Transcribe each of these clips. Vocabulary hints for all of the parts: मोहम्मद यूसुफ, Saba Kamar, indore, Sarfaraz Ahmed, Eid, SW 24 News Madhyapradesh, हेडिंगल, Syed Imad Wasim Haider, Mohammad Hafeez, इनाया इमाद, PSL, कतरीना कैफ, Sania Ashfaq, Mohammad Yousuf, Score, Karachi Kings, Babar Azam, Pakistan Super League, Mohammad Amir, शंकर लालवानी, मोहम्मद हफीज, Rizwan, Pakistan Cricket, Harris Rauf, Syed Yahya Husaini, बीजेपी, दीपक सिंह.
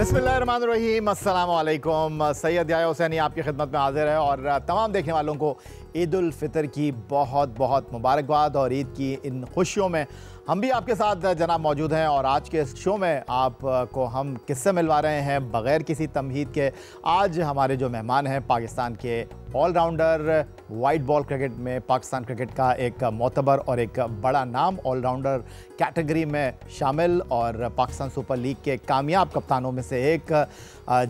बिस्मिल्लाहिर्रहमानिर्रहीम। अस्सलामुअलैकुम। सैयद याह्या हुसैनी आपकी खिदमत में हाजिर है और तमाम देखने वालों को ईद उल फितर की बहुत बहुत मुबारकबाद। और ईद की इन खुशियों में हम भी आपके साथ जनाब मौजूद हैं और आज के इस शो में आपको हम किस्से मिलवा रहे हैं बग़ैर किसी तमहीद के। आज हमारे जो मेहमान हैं पाकिस्तान के ऑलराउंडर, वाइट बॉल क्रिकेट में पाकिस्तान क्रिकेट का एक मोतबर और एक बड़ा नाम, ऑलराउंडर कैटेगरी में शामिल और पाकिस्तान सुपर लीग के कामयाब कप्तानों में से एक।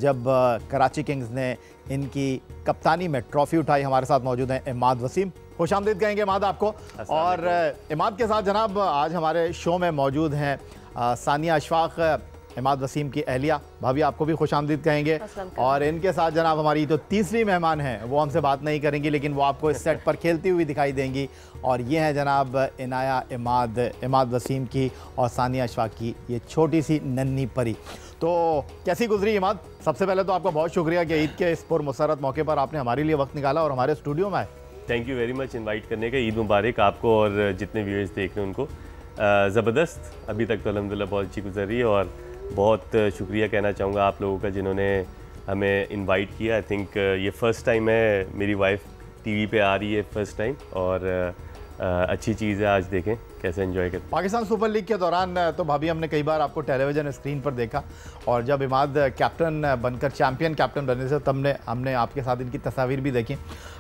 जब कराची किंग्स ने इनकी कप्तानी में ट्रॉफ़ी उठाई, हमारे साथ मौजूद हैं इमाद वसीम। खुश आमदीद कहेंगे इमाद आपको। और इमाद के साथ जनाब आज हमारे शो में मौजूद हैं सानिया अशफाक, इमाद वसीम की अहलिया। भाभी आपको भी खुश आमदीद कहेंगे। और इनके साथ जनाब हमारी तो तीसरी मेहमान हैं, वो हमसे बात नहीं करेंगी लेकिन वो आपको इस सेट पर खेलती हुई दिखाई देंगी। और ये हैं जनाब इनाया इमाद वसीम की और सानिया अशफाक की ये छोटी सी नन्ही परी। तो कैसी गुजरी इमाद? सबसे पहले तो आपका बहुत शुक्रिया कि ईद के इस पुरमसरत मौके पर आपने हमारे लिए वक्त निकाला और हमारे स्टूडियो में आए। Thank you very much invite करने का। ईद मुबारक आपको और जितने व्यूअर्स देख रहे हैं उनको। ज़बरदस्त अभी तक तो अलहमदिल्ला बहुत अच्छी गुजर रही है और बहुत शुक्रिया कहना चाहूँगा आप लोगों का जिन्होंने हमें इनवाइट किया। आई थिंक ये फ़र्स्ट टाइम है मेरी वाइफ टीवी पे आ रही है, फ़र्स्ट टाइम, और अच्छी चीज़ है। आज देखें कैसे एंजॉय करते हैं। पाकिस्तान सुपर लीग के दौरान तो भाभी हमने कई बार आपको टेलीविज़न स्क्रीन पर देखा और जब इमाद कैप्टन बनकर चैम्पियन कैप्टन बनने से तब हमने आपके साथ इनकी तस्वीर भी देखी।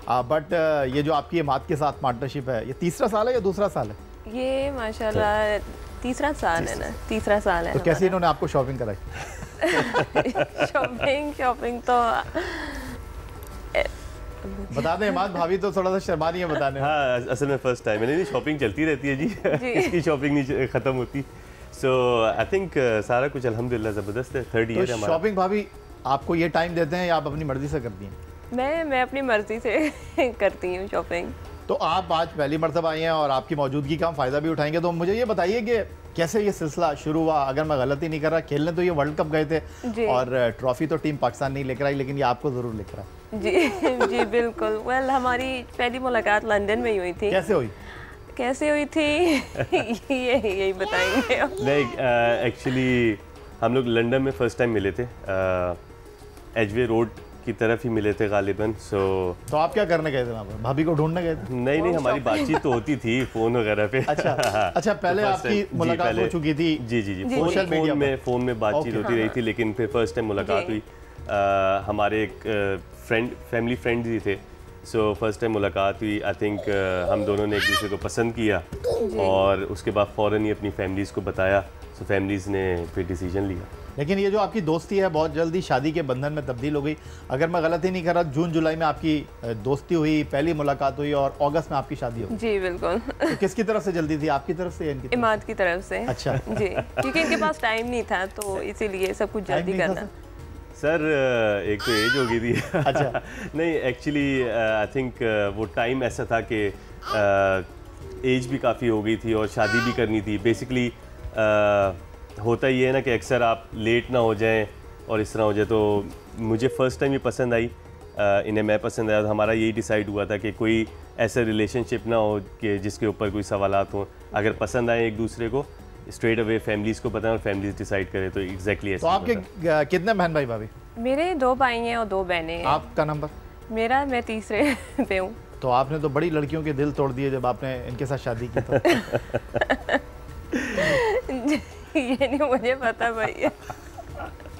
बट ये जो आपकी इमाद के साथ पार्टनरशिप है, ये तीसरा साल है या दूसरा साल है? ये माशाल्लाह तीसरा साल है ना, तीसरा साल है। तो कैसे इन्होंने आपको शॉपिंग कराई? शॉपिंग तो बता दें इमाद, भाभी तो थोड़ा सा शर्मा रही है बताने। हाँ, असल में फर्स्ट टाइम है। नहीं, शॉपिंग चलती रहती है जी। इसकी शॉपिंग नहीं ख़त्म होती। सो आई थिंक सारा कुछ अल्हम्दुलिल्लाह ज़बरदस्त है। थर्ड ईयर है। शॉपिंग भाभी आपको ये टाइम देते हैं या आप अपनी मर्ज़ी से करती हैं? मैं अपनी मर्ज़ी से करती हूँ शॉपिंग। तो आप आज पहली मरतबा आई हैं और आपकी मौजूदगी का हम फ़ायदा भी उठाएंगे। तो मुझे ये बताइए कि कैसे ये सिलसिला शुरू हुआ? अगर मैं गलती नहीं कर रहा, खेलने तो ये वर्ल्ड कप गए थे और ट्रॉफ़ी तो टीम पाकिस्तान नहीं लेकर आई लेकिन ये आपको ज़रूर लेकर आई। जी बिल्कुल। वेल, हमारी पहली मुलाकात लंदन में ही हुई थी। कैसे हुई थी यही बताएंगे। नहीं, एक्चुअली हम लोग लंदन में फ़र्स्ट टाइम मिले थे, एजवे रोड की तरफ ही मिले थे गालिबन। तो आप क्या करने गए थे वहाँ पर? भाभी को ढूंढने गए थे? नहीं, हमारी बातचीत तो होती थी फ़ोन वगैरह पे। अच्छा, पहले आपकी मुलाकात हो चुकी थी? जी, सोशल मीडिया में फ़ोन में बातचीत होती रही थी लेकिन फिर फर्स्ट टाइम मुलाकात हुई। हमारे एक फैमिली फ्रेंड ही थे, सो फर्स्ट टाइम मुलाकात हुई। आई थिंक हम दोनों ने एक दूसरे को पसंद किया और उसके बाद फ़ौरन ही अपनी फैमिलीज़ को बताया। सो फैमिलीज़ ने फिर डिसीजन लिया। लेकिन ये जो आपकी दोस्ती है बहुत जल्दी शादी के बंधन में तब्दील हो गई। अगर मैं गलत ही नहीं कर रहा, जून जुलाई में आपकी दोस्ती हुई, पहली मुलाकात हुई और अगस्त में आपकी शादी हुई। जी बिल्कुल। तो किसकी तरफ से जल्दी थी, आपकी तरफ से या इनकी तरफ? इमाद की तरफ से। अच्छा जी, क्योंकि इनके पास टाइम नहीं था तो इसीलिए सब कुछ जल्दी करना। सर एक तो एज हो गई थी। अच्छा। नहीं, एक्चुअली आई थिंक वो टाइम ऐसा था कि एज भी काफ़ी हो गई थी और शादी भी करनी थी। बेसिकली होता ही है ना कि अक्सर आप लेट ना हो जाएं और इस तरह हो जाए। तो मुझे फ़र्स्ट टाइम ये पसंद आई, इन्हें मैं पसंद आया। तो हमारा यही डिसाइड हुआ था कि कोई ऐसा रिलेशनशिप ना हो कि जिसके ऊपर कोई सवालात हों। अगर पसंद आए एक दूसरे को, स्ट्रेट अवे फैमिलीज़ को बताएं और फैमिलीज़ डिसाइड करें। तो एग्जैक्टली ऐसा। तो आपके कितने बहन भाई भाभी? मेरे 2 भाई हैं और 2 बहनें हैं। आपका नंबर? मेरा, मैं तीसरे पे हूँ। तो आपने तो बड़ी लड़कियों के दिल तोड़ दिए जब आपने इनके साथ शादी की तो। ये नहीं मुझे पता भैया।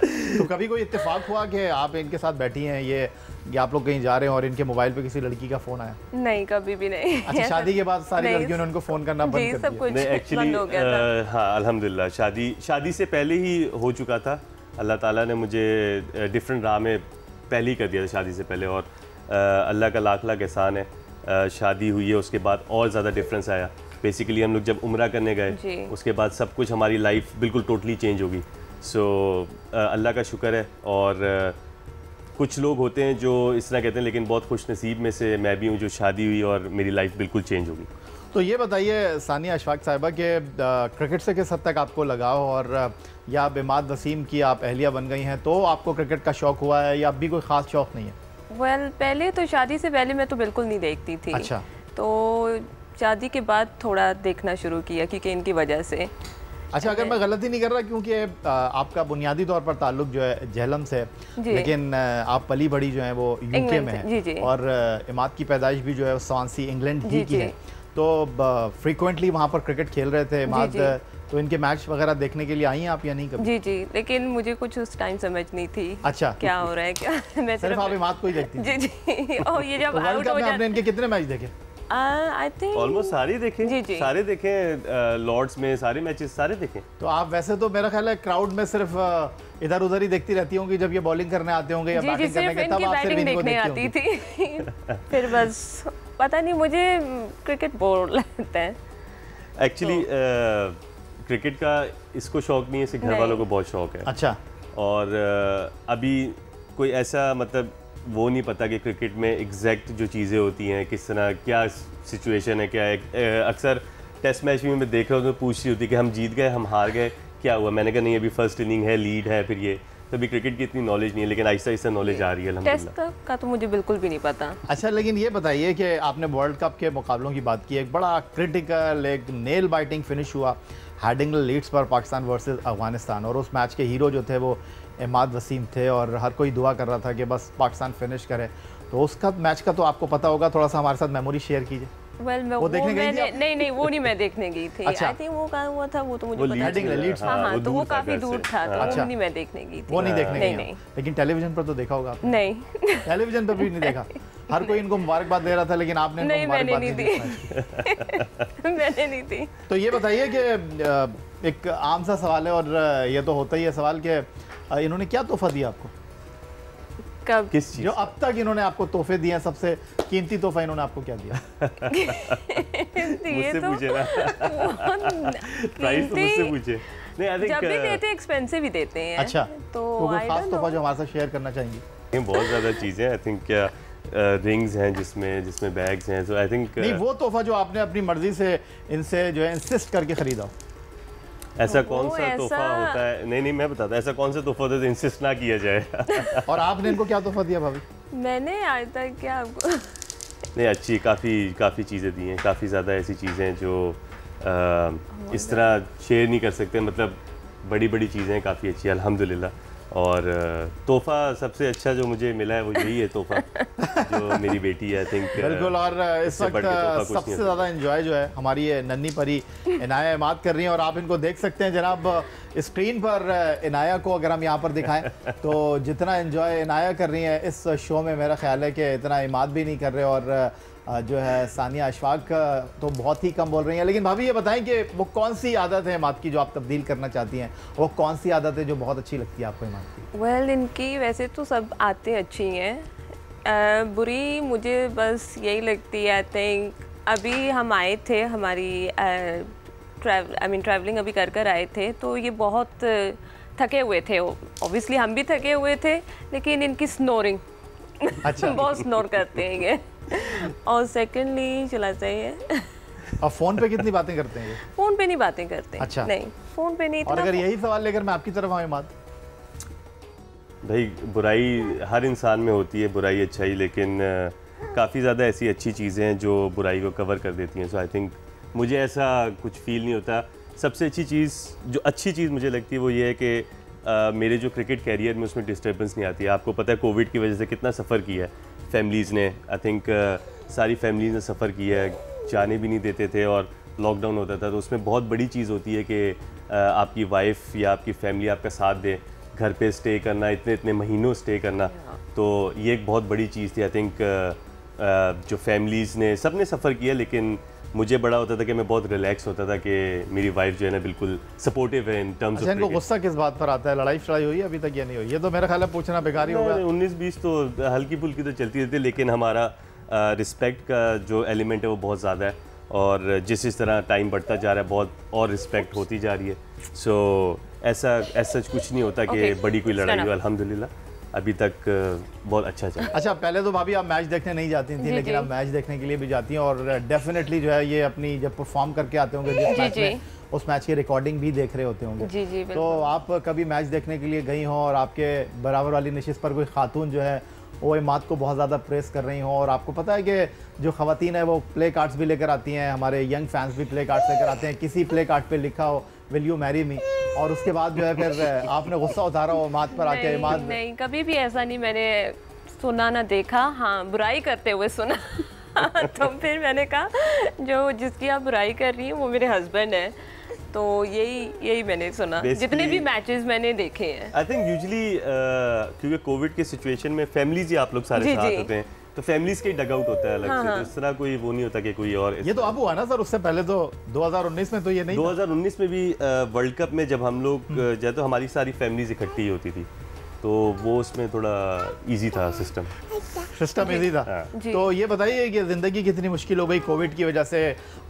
तो कभी कोई इत्तेफाक हुआ कि आप इनके साथ बैठी हैं, ये आप लोग कहीं जा रहे हैं और इनके मोबाइल पे किसी लड़की का फोन आया? नहीं, कभी भी नहीं। अच्छा, शादी के बाद सारी लड़कियों ने उनको फोन करना बंद कर दिया? सब कुछ एक्चुअली हाँ, अल्हम्दुलिल्लाह शादी से पहले ही हो चुका था। अल्लाह ताला ने मुझे डिफरेंट राह में पहले ही कर दिया था शादी से पहले। और अल्लाह का लाख लाख एहसान है, शादी हुई है उसके बाद और ज़्यादा डिफरेंस आया। बेसिकली हम लोग जब उम्रा करने गए उसके बाद सब कुछ हमारी लाइफ बिल्कुल टोटली चेंज होगी। सो अल्लाह का शुक्र है। और कुछ लोग होते हैं जो इस तरह कहते हैं लेकिन बहुत खुशनसीब में से मैं भी हूँ जो शादी हुई और मेरी लाइफ बिल्कुल चेंज होगी। तो ये बताइए सानिया अशफाक साहिबा के क्रिकेट से किस हद तक आपको लगाव और या इमाद वसीम की आप अहलिया बन गई हैं तो आपको क्रिकेट का शौक़ हुआ है या अब भी कोई ख़ास शौक़ नहीं है? वेल, पहले तो शादी से पहले मैं तो बिल्कुल नहीं देखती थी। अच्छा। तो शादी के बाद थोड़ा देखना शुरू किया क्योंकि इनकी वजह से। अच्छा, अगर मैं गलती नहीं कर रहा, क्योंकि आपका बुनियादी तौर पर ताल्लुक जो है जहलम से है, लेकिन आप पली बड़ी जो है वो यूके में है, और इमाद की पैदाइश भी जो है स्वांसी इंग्लैंड ही की है, तो फ्रीक्वेंटली वहाँ पर क्रिकेट खेल रहे थे इमाद, तो इनके मैच वगैरह देखने के लिए आई हैं आप या नहीं कभी? जी जी, लेकिन मुझे कुछ उस टाइम समझ नहीं थी। अच्छा, क्या हो रहा है, क्या मैं सिर्फ आप इमाद को ही देखती? जी जी, और ये जब आउट हो जाते हैं। इनके कितने मैच देखे? ऑलमोस्ट सारे देखे। जी जी, सारे देखे, लॉर्ड्स में सारे मैचेस सारे देखे। तो आप वैसे तो मेरा ख्याल है क्राउड में सिर्फ इधर उधर ही देखती रहती होंगी, जब ये बॉलिंग करने आते होंगे या बैटिंग करने के, तब आप सिर्फ इनको देखती थी। फिर बस पता नहीं, मुझे क्रिकेट बोर लगता है एक्चुअली। क्रिकेट का इसको शौक नहीं है, सिर्फ घर वालों को बहुत शौक है। अच्छा, और अभी कोई ऐसा मतलब वो नहीं पता कि क्रिकेट में एग्जैक्ट जो चीज़ें होती हैं किस तरह, क्या सिचुएशन है, क्या है। अक्सर टेस्ट मैच भी मैं देख रहा हूँ तो पूछ रही होती कि हम जीत गए, हम हार गए, क्या हुआ। मैंने कहा नहीं, अभी फर्स्ट इनिंग है, लीड है, फिर ये। तो अभी क्रिकेट की इतनी नॉलेज नहीं है, लेकिन आहिस्ता आहिस्ता नॉलेज आ रही है अल्हम्दुलिल्लाह। टेस्ट का तो मुझे बिल्कुल भी नहीं पता। अच्छा, लेकिन ये बताइए कि आपने वर्ल्ड कप के मुकाबलों की बात की, एक बड़ा क्रिटिकल, एक नेल बाइटिंग फिनिश हुआ हेडिंगल लीड्स पर, पाकिस्तान वर्सेस अफगानिस्तान, और उस मैच के हीरो जो थे वो इमाद वसीम थे, और हर कोई दुआ कर रहा था कि बस पाकिस्तान फिनिश करे। तो उसका मैच का तो आपको पता होगा, थोड़ा सा हमारे साथ मेमोरी शेयर कीजिए। वो देखने गई थी? नहीं, वो नहीं मैं देखने गई थी। अच्छा, वो कहाँ हुआ था? वो तो मुझे पता नहीं। हाँ, तो वो काफी दूर था, तो नहीं मैं देखने गई थी। वो नहीं देखने गई, लेकिन टेलीविजन पर तो देखा होगा आपने? नहीं, टेलीविजन पर भी नहीं देखा। हर कोई इनको मुबारकबाद दे रहा था, लेकिन आपने नहीं, मैंने नहीं दी। मैंने नहीं दी। तो ये बताइए कि एक आम सा सवाल है, और ये तो होता ही है सवाल, कि इन्होंने क्या तोहफा दिया आपको? कब, किस चीज़ जो अब तक इन्होंने आपको तोहफे दिए हैं, सबसे कीमती तोहफा इन्होंने आपको क्या दिया? मुझसे पूछे ना, प्राइस तो मुझसे पूछे। नहीं, जब भी देते हैं एक्सपेंसिव ही देते हैं। अच्छा, तो कोई खास तोहफा जो हमारे साथ शेयर करना चाहेंगे? बहुत ज़्यादा चीज़ें आई थिंक, रिंग्स हैं जिसमें बैग्स हैं, सो आई थिंक नहीं, वो तोहफा जो आपने अपनी मर्जी से इनसे जो है इंसिस्ट करके खरीदा। ऐसा कौन सा तोहफा होता है? नहीं, मैं बताता, ऐसा कौन सा तोहफा होता है इंसिस्ट ना किया जाए। और आपने इनको क्या तोहफा दिया भाभी? मैंने आज तक क्या आपको नहीं, अच्छी काफ़ी चीज़ें दी हैं, काफ़ी ज़्यादा ऐसी चीज़ें जो इस तरह शेयर नहीं कर सकते, मतलब बड़ी बड़ी चीज़ें काफ़ी अच्छी अल्हम्दुलिल्लाह। और तोहफ़ा सबसे अच्छा जो मुझे मिला है वो यही है तोहफ़ा, जो मेरी बेटी है आई थिंक। बिल्कुल, और इस वक्त सबसे ज़्यादा एंजॉय जो है हमारी ये नन्ही परी इनाया इमाद कर रही हैं, और आप इनको देख सकते हैं जनाब स्क्रीन पर। इनाया को अगर हम यहाँ पर दिखाएं तो जितना एंजॉय इनाया कर रही हैं इस शो में, मेरा ख्याल है कि इतना इमाद भी नहीं कर रहे, और जो है सानिया अशफाक तो बहुत ही कम बोल रही हैं। लेकिन भाभी ये बताएं कि वो कौन सी आदत है इमाद की जो आप तब्दील करना चाहती हैं, वो कौन सी आदत है जो बहुत अच्छी लगती है आपको इमाद की? वेल, इनकी वैसे तो सब आते अच्छी हैं, बुरी मुझे बस यही लगती है आई थिंक। अभी हम आए थे, हमारी ट्रैवलिंग अभी कर आए थे, तो ये बहुत थके हुए थे, ऑब्वियसली हम भी थके हुए थे, लेकिन इनकी स्नोरिंग अच्छा बहुत स्नोर करते हैं ये। और सेकेंडली चला चाहिए। और फोन पे कितनी बातें करते हैं? फोन पे नहीं बातें करते। अच्छा, नहीं, फोन पे नहीं। और अगर यही सवाल लेकर मैं आपकी तरफ आऊं इमाद भाई, बुराई हर इंसान में होती है, बुराई अच्छाई, लेकिन काफ़ी ज़्यादा ऐसी अच्छी चीज़ें हैं जो बुराई को कवर कर देती हैं। सो आई थिंक मुझे ऐसा कुछ फील नहीं होता। सबसे अच्छी चीज़ जो अच्छी चीज़ मुझे लगती है वो ये है कि मेरे जो क्रिकेट कैरियर में उसमें डिस्टर्बेंस नहीं आती है। आपको पता है कोविड की वजह से कितना सफ़र किया है फैमिलीज़ ने, आई थिंक सारी फैमिलीज़ ने सफ़र किया है, जाने भी नहीं देते थे और लॉकडाउन होता था। तो उसमें बहुत बड़ी चीज़ होती है कि आपकी वाइफ या आपकी फैमिली आपका साथ दे, घर पे स्टे करना, इतने इतने महीनों स्टे करना, तो ये एक बहुत बड़ी चीज़ थी आई थिंक। जो फैमिलीज़ ने, सब ने सफ़र किया, लेकिन मुझे बड़ा होता था कि मैं बहुत रिलैक्स होता था कि मेरी वाइफ जो है ना बिल्कुल सपोर्टिव है इन टर्म्स ऑफ। इनको गुस्सा किस बात पर आता है? लड़ाई शड़ाई हुई अभी तक या नहीं हुई? ये तो मेरा ख्याल है पूछना बेकार ही होगा। 19-20 तो हल्की फुल्की तो चलती रहती है, लेकिन हमारा रिस्पेक्ट का जो एलिमेंट है वो बहुत ज़्यादा है, और जिस तरह टाइम बढ़ता जा रहा है बहुत और रिस्पेक्ट होती जा रही है। सो ऐसा कुछ नहीं होता कि बड़ी कोई लड़ाई हो, अल्हम्दुलिल्लाह अभी तक बहुत अच्छा चल। अच्छा, पहले तो भाभी आप मैच देखने नहीं जाती थी, लेकिन आप मैच देखने के लिए भी जाती हैं, और डेफिनेटली जो है ये अपनी जब परफॉर्म करके आते होंगे जिस मैच में, उस मैच की रिकॉर्डिंग भी देख रहे होते होंगे। जी जी, तो आप कभी मैच देखने के लिए गई हों और आपके बराबर वाली नशिस्त पर कोई खातून जो है वो इमाद को बहुत ज़्यादा प्रेस कर रही हों, और आपको पता है कि जो ख़वातीन है वो प्ले कार्ड्स भी लेकर आती हैं, हमारे यंग फैंस भी प्ले कार्ड्स लेकर आते हैं, किसी प्ले कार्ड पर लिखा हो विल यू मैरी मी, और उसके बाद जो है फिर आपने गुस्सा उतारा हो इमाद पर आके? इमाद नहीं, कभी भी ऐसा नहीं मैंने सुना ना देखा, हाँ बुराई करते हुए सुना तो फिर मैंने कहा जो जिसकी आप बुराई कर रही हैं वो मेरे हस्बैंड हैं, तो यही मैंने सुना जितने भी मैचेस मैंने देखे हैं। आई थिंक यूजुअली क्योंकि कोविड के सिचुएशन में फैमिलीज ही आप लोग सारे साथ होते हैं, तो फैमिलीज के डगआउट होता है अलग से, तो इस तरह कोई वो नहीं होता कि कोई और। ये तो अब हुआ ना सर, उससे पहले तो 2019 में तो ये नहीं, 2019 में भी वर्ल्ड कप में जब हम लोग जाए तो हमारी सारी फैमिलीज इकट्ठी होती थी, तो वो उसमें थोड़ा इजी था सिस्टम इजी था। तो ये बताइए कि ज़िंदगी कितनी मुश्किल हो गई कोविड की वजह से,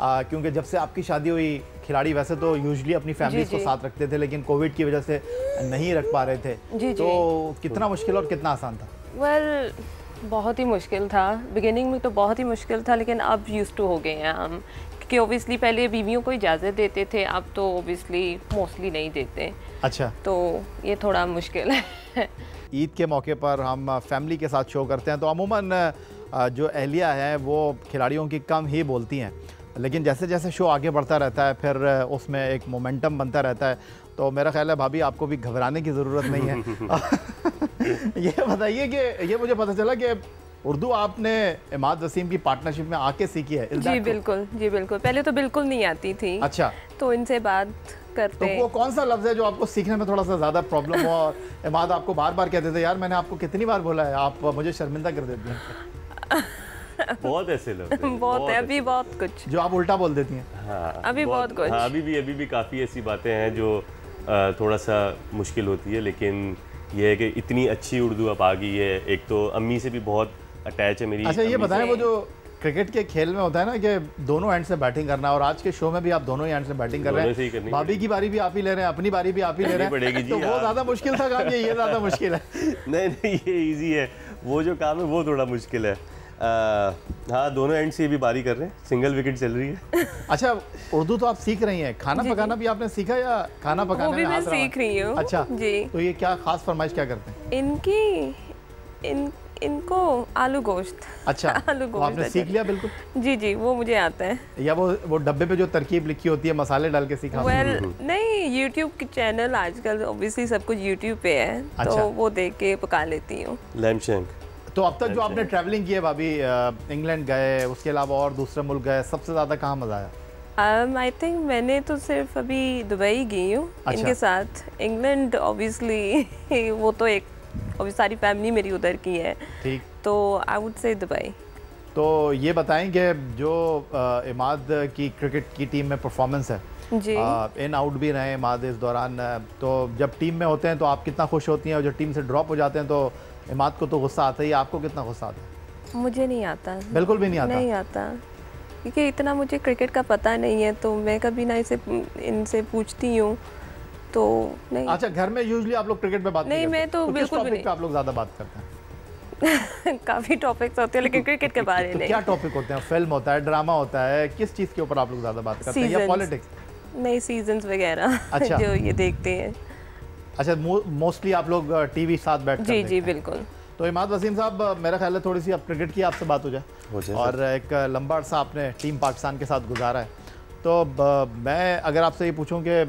क्योंकि जब से आपकी शादी हुई खिलाड़ी वैसे तो यूजुअली अपनी फैमिली को साथ रखते थे, लेकिन कोविड की वजह से नहीं रख पा रहे थे, तो कितना मुश्किल और कितना आसान था? वेल बहुत ही मुश्किल था, बिगिनिंग में तो बहुत ही मुश्किल था, लेकिन अब यूज्ड टू हो गए हैं हम, क्योंकि ओबियसली पहले बीवियों को इजाज़त देते थे, अब तो ओबियसली मोस्टली नहीं देते। अच्छा, तो ये थोड़ा मुश्किल है। ईद के मौके पर हम फैमिली के साथ शो करते हैं, तो अमूमन जो अहलिया है वो खिलाड़ियों की कम ही बोलती हैं, लेकिन जैसे जैसे शो आगे बढ़ता रहता है फिर उसमें एक मोमेंटम बनता रहता है, तो मेरा ख्याल है भाभी आपको भी घबराने की ज़रूरत नहीं है। ये बताइए कि ये मुझे पता चला कि उर्दू आपने इमाद वसीम की पार्टनरशिप में आके सीखी है। जी बिल्कुल, पहले तो बिल्कुल नहीं आती थी। अच्छा, तो इनसे बात करते हैं। तो वो कौन सा लफ्ज़ है जो आपको सीखने में थोड़ा सा ज़्यादा प्रॉब्लम हो और इमाद आपको बार बार कहते थे यार मैंने आपको कितनी बार बोला है, आप मुझे शर्मिंदा कर देती हैं? बहुत ऐसे लोग बहुत है, अभी बहुत कुछ जो आप उल्टा बोल देती हैं। हाँ, अभी बहुत कुछ, हाँ अभी भी काफ़ी ऐसी बातें हैं जो थोड़ा सा मुश्किल होती है, लेकिन यह है कि इतनी अच्छी उर्दू अब आ गई है। एक तो अम्मी से भी बहुत अटैच है मेरी। अच्छा ये बताएं, वो जो क्रिकेट के खेल में होता है ना कि दोनों एंड से बैटिंग करना, और आज के शो में भी आप दोनों ही एंड से बैटिंग कर रहे हैं, भाभी की बारी भी आप ही ले रहे हैं, अपनी बारी भी आप ही ले रहे हैं, तो वो ज़्यादा मुश्किल था काम? ये ज़्यादा मुश्किल है? नहीं, ये ईजी है, वो जो काम है वो थोड़ा मुश्किल है। हाँ, दोनों एंड से भी बारी कर रहे हैं, सिंगल विकेट चल रही है। अच्छा, उर्दू तो आप सीख रही हैं, खाना पकाना भी आपने सीखा या खाना पकाना वो भी मैं सीख रही हूँ? अच्छा जी, तो ये क्या खास फरमाइश क्या करते हैं इनको? आलू गोश्त। अच्छा, आलू गोश्त आपने सीख लिया? बिल्कुल जी, वो मुझे आता है। या वो डब्बे पे जो तरकीब लिखी होती है मसाले डाल के सीखा? नहीं, यूट्यूब के चैनल आजकल ऑब्वियसली सब कुछ यूट्यूब पे है, तो वो देख के पका लेती हूँ। तो अब तक जो आपने ट्रैवलिंग की है भाभी, इंग्लैंड गए, उसके अलावा और दूसरे मुल्क गए, सबसे ज़्यादा कहाँ मज़ा आया? आई थिंक मैंने तो सिर्फ अभी दुबई गई हूँ। अच्छा, इनके साथ। इंग्लैंड ऑब्वियसली वो तो एक सारी फैमिली मेरी उधर की है। ठीक, तो आई वुड से दुबई। तो ये बताएं कि जो इमाद की क्रिकेट की टीम में परफॉर्मेंस है, इन आउट भी रहे इमाद इस दौरान, तो जब टीम में होते हैं तो आप कितना खुश होती हैं, और जब टीम से ड्रॉप हो जाते हैं तो इमाद को तो गुस्सा आता ही, आपको कितना गुस्सा आता है? मुझे नहीं आता, बिल्कुल भी नहीं आता, क्योंकि इतना मुझे क्रिकेट का पता नहीं है, तो मैं कभी ना इनसे पूछती हूँ, तो नहीं। अच्छा, घर में यूजुअली आप लोग क्रिकेट पे बात नहीं करते? मैं तो बिल्कुल भी नहीं। आप लोग ज़्यादा बात करते हैं? काफ़ी टॉपिक्स होते हैं, लेकिन क्रिकेट के बारे में। क्या टॉपिक होते हैं? फिल्म होता है, ड्रामा होता है, किस चीज़ के ऊपर आप लोग ज़्यादा बात करते हैं? या पॉलिटिक्स? नहीं, सीजन्स वगैरह जो ये देखते हैं। अच्छा, मोस्टली आप लोग टीवी साथ बैठ? जी बिल्कुल। तो इमाद वसीम साहब, मेरा ख्याल है थोड़ी सी अब क्रिकेट की आपसे बात हो जाए, और एक लंबा अरसा आपने टीम पाकिस्तान के साथ गुजारा है, तो मैं अगर आपसे ये पूछूं कि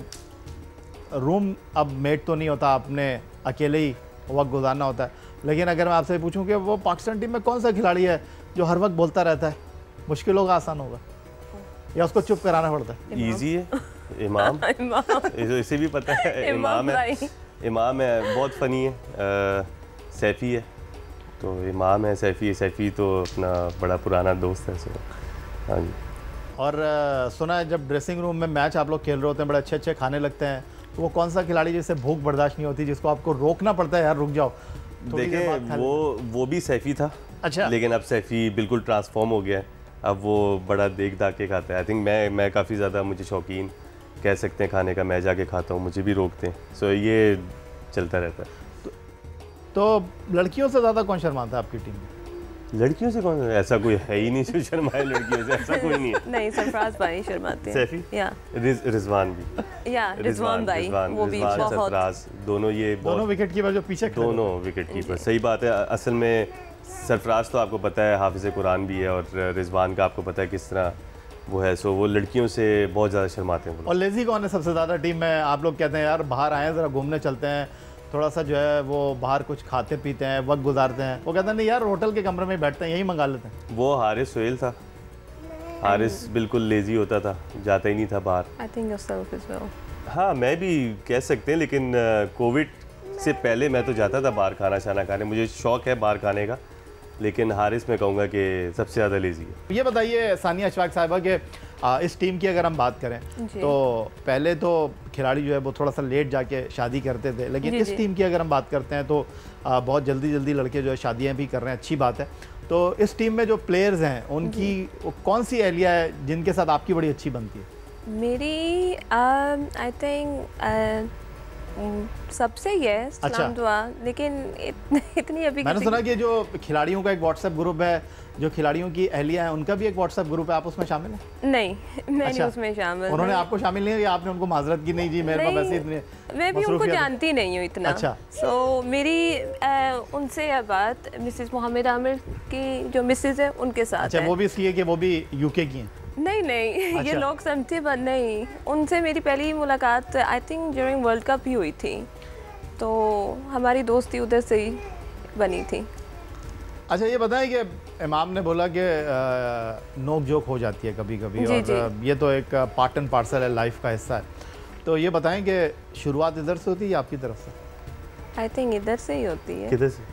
रूम अब मेट तो नहीं होता, आपने अकेले ही वक्त गुजारना होता है, लेकिन अगर मैं आपसे पूछूं कि वो पाकिस्तान टीम में कौन सा खिलाड़ी है जो हर वक्त बोलता रहता है मुश्किल होगा आसान होगा, या उसको चुप कराना पड़ता है? इजी है, इमाम। इसे भी पता है, इमाम है, बहुत फ़नी है। सैफ़ी है, तो इमाम है, सैफ़ी तो अपना बड़ा पुराना दोस्त है। हाँ जी। और सुना है जब ड्रेसिंग रूम में मैच आप लोग खेल रहे होते हैं, बड़े अच्छे अच्छे खाने लगते हैं, तो वो कौन सा खिलाड़ी जिसे भूख बर्दाश्त नहीं होती, जिसको आपको रोकना पड़ता है यार रुक जाओ? देखिए, वो भी सैफ़ी था। अच्छा, लेकिन अब सैफ़ी बिल्कुल ट्रांसफॉर्म हो गया है, अब वो बड़ा देख दाख के खाता है। आई थिंक मैं काफ़ी ज़्यादा, मुझे शौकीन कह सकते हैं खाने का, मैं जाके खाता हूँ, मुझे भी रोकते हैं, सो ये चलता रहता है। तो लड़कियों से ज़्यादा कौन शर्माता है आपकी टीम में? लड़कियों से कौन? ऐसा कोई है ही नहीं जो शर्माए लड़कियों से, ऐसा कोई नहीं है। नहीं, सरफराज भाई शर्माते हैं, या रिजवान भी, या रिजवान भाई, वो भी बहुत। सरफराज, दोनों ये दोनों विकेटकीपर जो पीछे खड़े, दोनों विकेटकीपर। सही बात है। असल में सरफराज तो आपको पता है हाफिज़ कुरान भी है, और रिजवान का आपको पता है किस तरह वो है, सो वो लड़कियों से बहुत ज़्यादा शर्माते हैं। और लेजी कौन है सबसे ज़्यादा टीम में? आप लोग कहते हैं यार बाहर आएँ ज़रा घूमने चलते हैं, थोड़ा सा जो है वो बाहर कुछ खाते पीते हैं, वक्त गुजारते हैं। वो कहते हैं नहीं यार होटल के कमरे में बैठते हैं, यही मंगा लेते हैं। वो हारिस सोहेल था। हारिस बिल्कुल लेजी होता था, जाता ही नहीं था बाहर। I think yourself as well. हाँ मैं भी कह सकते हैं, लेकिन कोविड से पहले मैं तो जाता था बाहर खाना शाना खाने, मुझे शौक़ है बाहर खाने का, लेकिन हारिस मैं कहूँगा कि सबसे ज़्यादा लेजी है। ये बताइए सानिया अशफाक साहिबा के इस टीम की अगर हम बात करें तो पहले तो खिलाड़ी जो है वो थोड़ा सा लेट जाके शादी करते थे, लेकिन इस टीम की अगर हम बात करते हैं तो बहुत जल्दी जल्दी लड़के जो है शादियाँ भी कर रहे हैं, अच्छी बात है। तो इस टीम में जो प्लेयर्स हैं उनकी कौन सी एहलिया है जिनके साथ आपकी बड़ी अच्छी बनती है? मेरी आई थिंक सबसे यस सलाम दुआ, लेकिन इतनी अभी मैंने सुना कि जो खिलाड़ियों का एक व्हाट्सएप ग्रुप है, जो खिलाड़ियों की अहलिया है उनका भी एक व्हाट्सएप ग्रुप है, आप उसमें शामिल हैं? नहीं मैं नहीं उसमें शामिल। उन्होंने आपको शामिल नहीं या आपने उनको माजरत की? नहीं जी मेरे पास वैसे इतने, मैं भी उनको जानती नहीं हूँ इतना। अच्छा सो मेरी उनसे यह बात मिसेज मोहम्मद आमिर की जो मिसेज है उनके साथ। अच्छा वो भी इसलिए कि वो भी यूके की हैं? नहीं नहीं। अच्छा। ये लोग समझते पर नहीं, उनसे मेरी पहली मुलाकात I think during world cup ही हुई थी, तो हमारी दोस्ती उधर से ही बनी थी। अच्छा ये बताएं कि इमाम ने बोला कि नोक जोक हो जाती है कभी कभी, और ये तो एक पार्ट एंड पार्सल है, लाइफ का हिस्सा है, तो ये बताएं कि शुरुआत इधर से होती है आपकी तरफ से? आई थिंक इधर से ही होती है। किधर से?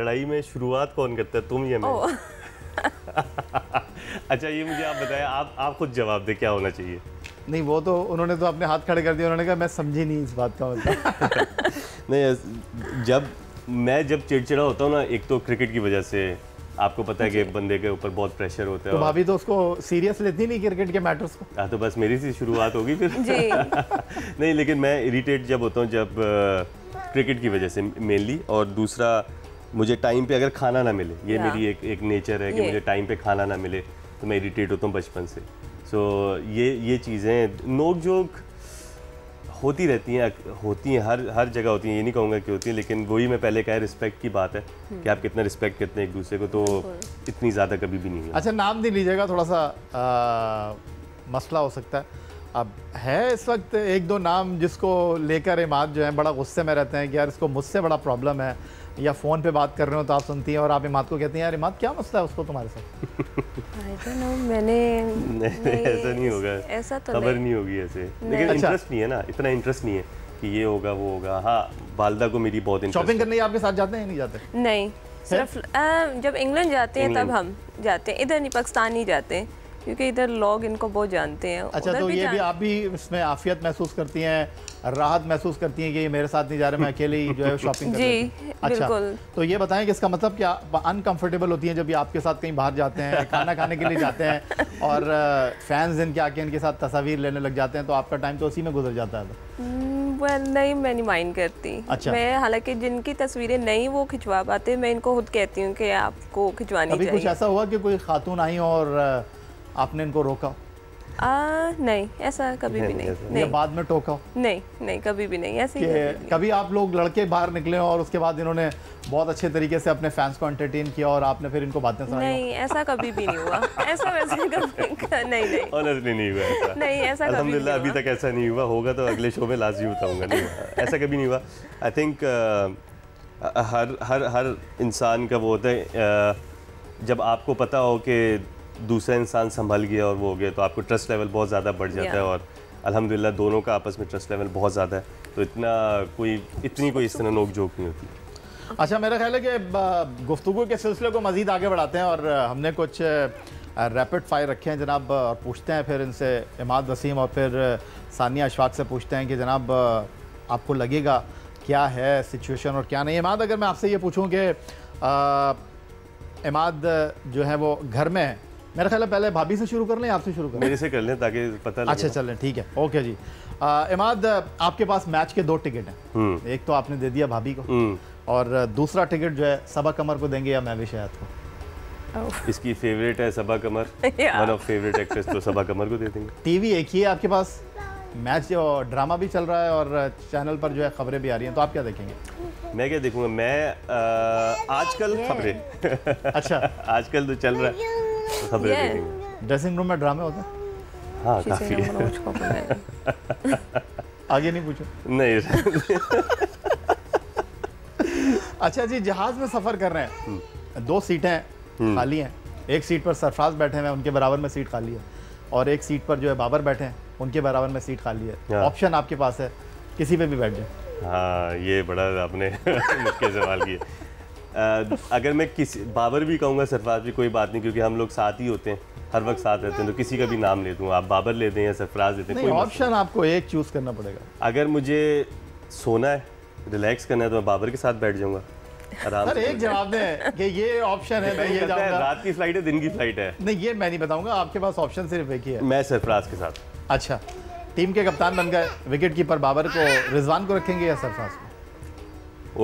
लड़ाई में शुरुआत कौन करता है, तुम या मैं? अच्छा ये मुझे आप बताएं, आप खुद जवाब दे क्या होना चाहिए? नहीं वो तो उन्होंने तो अपने हाथ खड़े कर दिए, उन्होंने कहा मैं समझी नहीं इस बात का मतलब। नहीं जब चिड़चिड़ा होता हूँ ना, एक तो क्रिकेट की वजह से आपको पता है कि बंदे के ऊपर बहुत प्रेशर होता है, तो भाभी तो उसको सीरियस लेती नहीं क्रिकेट के मैटर्स को। हाँ तो बस मेरी सी शुरुआत होगी फिर। नहीं लेकिन मैं इरीटेट जब होता हूँ जब क्रिकेट की वजह से मेनली, और दूसरा मुझे टाइम पे अगर खाना ना मिले, ये मेरी एक नेचर है कि मुझे टाइम पे खाना ना मिले तो मैं इरिटेट होता हूँ बचपन से। सो ये चीज़ें नोक जोक होती रहती हैं, हर जगह होती हैं, ये नहीं कहूँगा कि होती हैं, लेकिन वही मैं पहले कहा रिस्पेक्ट की बात है कि आप कितना रिस्पेक्ट करते हैं एक दूसरे को, तो इतनी ज़्यादा कभी भी नहीं है। अच्छा नाम नहीं लीजिएगा, थोड़ा सा मसला हो सकता है। अब है इस वक्त एक दो नाम जिसको लेकर इमाद जो है बड़ा गुस्से में रहते हैं कि यार इसको मुझसे बड़ा प्रॉब्लम है, या फ़ोन पे बात कर रहे हो तो आप सुनती हैं और आप इमाद को कहते हैं यार इमाद क्या मसला है उसको तुम्हारे साथ? आई डोंट नो, मैंने ऐसा नहीं होगा, ऐसा तो खबर नहीं होगी ऐसे, लेकिन इंटरेस्ट नहीं है ना, इतना इंटरेस्ट नहीं है कि ये होगा वो होगा। हाँ वालदा को मेरी बहुत इंटरेस्ट। शॉपिंग करने आपके साथ जाते हैं? नहीं जाते, नहीं सिर्फ जब इंग्लैंड जाते हैं तब हम जाते हैं, इधर नहीं पाकिस्तान ही जाते हैं क्योंकि इधर लोग इनको बहुत जानते हैं। अच्छा तो ये भी आप भी इसमें आफियत महसूस करती हैं, राहत महसूस करती हैं कि ये मेरे साथ नहीं जा रहे, मैं अकेले ही जो है शॉपिंग कर रही हूं? अच्छा तो ये बताएं कि इसका मतलब क्या अनकंफर्टेबल होती हैं जब ये आपके साथ कहीं बाहर जाते हैं, खाना खाने के लिए जाते हैं और फैंस इनके आके इनके साथ तस्वीर लेने लग जाते हैं, तो आपका टाइम तो उसी में गुजर जाता है? नहीं मैं नहीं माइंड करती। अच्छा मैं हालांकि जिनकी तस्वीरें नहीं वो खिंचवा पाते, मैं इनको खुद कहती हूँ कि आपको खिंचवानी चाहिए। कुछ ऐसा हुआ कि कोई खातून आई और आपने इनको रोका? नहीं ऐसा कभी भी नहीं। या बाद में टोका? नहीं नहीं कभी भी नहीं ऐसे। कभी आप लोग लड़के बाहर निकले और उसके बाद इन्होंने बहुत अच्छे तरीके से अपने फैंस को एंटरटेन किया और आपने फिर इनको बातें सुनाई? नहीं ऐसा कभी भी नहीं हुआ, ऐसा वैसे कभी नहीं ऑनेस्टली नहीं हुआ, नहीं ऐसा अल्हम्दुलिल्लाह अभी तक ऐसा नहीं हुआ। होगा तो अगले शो में लाजमी बताऊँगा, ऐसा कभी नहीं हुआ। आई थिंक हर इंसान का वो होता है जब आपको पता हो कि दूसरा इंसान संभल गया और वो हो गया, तो आपको ट्रस्ट लेवल बहुत ज़्यादा बढ़ जाता है, और अल्हम्दुलिल्लाह दोनों का आपस में ट्रस्ट लेवल बहुत ज़्यादा है, तो इतनी कोई इस तरह नोक जोक नहीं होती। अच्छा मेरा ख्याल है कि गुफ्तगू के सिलसिले को मज़ीद आगे बढ़ाते हैं, और हमने कुछ रैपिड फायर रखे हैं जनाब, और पूछते हैं फिर इनसे इमाद वसीम और फिर सानिया अशफाक से पूछते हैं कि जनाब आपको लगेगा क्या है सिचुएशन और क्या नहीं। इमाद अगर मैं आपसे ये पूछूँ कि इमाद जो है वो घर में है, मेरा ख्याल है पहले भाभी से शुरू कर लें आपसे शुरू कर लें? मेरे से कर लें ताकि पता लगे। अच्छा चलें ठीक है ओके जी। इमाद आपके पास मैच के 2 टिकट हैं, एक तो आपने दे दिया भाभी को और दूसरा टिकट जो है सबा कमर को देंगे या महविश हयात को? इसकी फेवरेट है Saba Qamar, one of favourite actress, तो सबा कमर को दे देंगे। टीवी एक ही है आपके पास, मैच और ड्रामा भी चल रहा है और चैनल पर जो है खबरें भी आ रही हैं, तो आप क्या देखेंगे? मैं क्या देखूँगा, मैं आजकल खबरें। अच्छा आजकल तो चल रहा है खबरें देखेंगे। ड्रेसिंग रूम में ड्रामे होते हैं? हाँ काफी है। आगे नहीं पूछो? नहीं। अच्छा जी, जहाज में सफर कर रहे हैं, दो सीटें खाली हैं, एक सीट पर सरफराज बैठे हैं, उनके बराबर में सीट खाली है, और एक सीट पर जो है बाबर बैठे हैं, उनके बराबर में सीट खाली है। ऑप्शन आपके पास है, किसी पे भी बैठ जाए। हाँ ये बड़ा आपने मुश्किल सवाल किया। अगर मैं किसी बाबर भी कहूँगा सरफराज भी, कोई बात नहीं, क्योंकि हम लोग साथ ही होते हैं, हर वक्त साथ रहते हैं, तो किसी का भी नाम ले दूँ, आप बाबर ले दें या सरफराज लेते हैं, कोई ऑप्शन आपको एक चूज़ करना पड़ेगा। अगर मुझे सोना है, रिलैक्स करना है, तो मैं बाबर के साथ बैठ जाऊँगा। सर एक जवाब दें कि ये ऑप्शन है, मैं ये जाऊँगा। रात की फ्लाइट है, दिन की फ्लाइट है? नहीं ये मैं नहीं बताऊँगा, आपके पास ऑप्शन सिर्फ एक ही है। मैं सरफराज के साथ। अच्छा, टीम के कप्तान बन गए, विकेट कीपर बाबर को, रिजवान को रखेंगे या सरफराज को?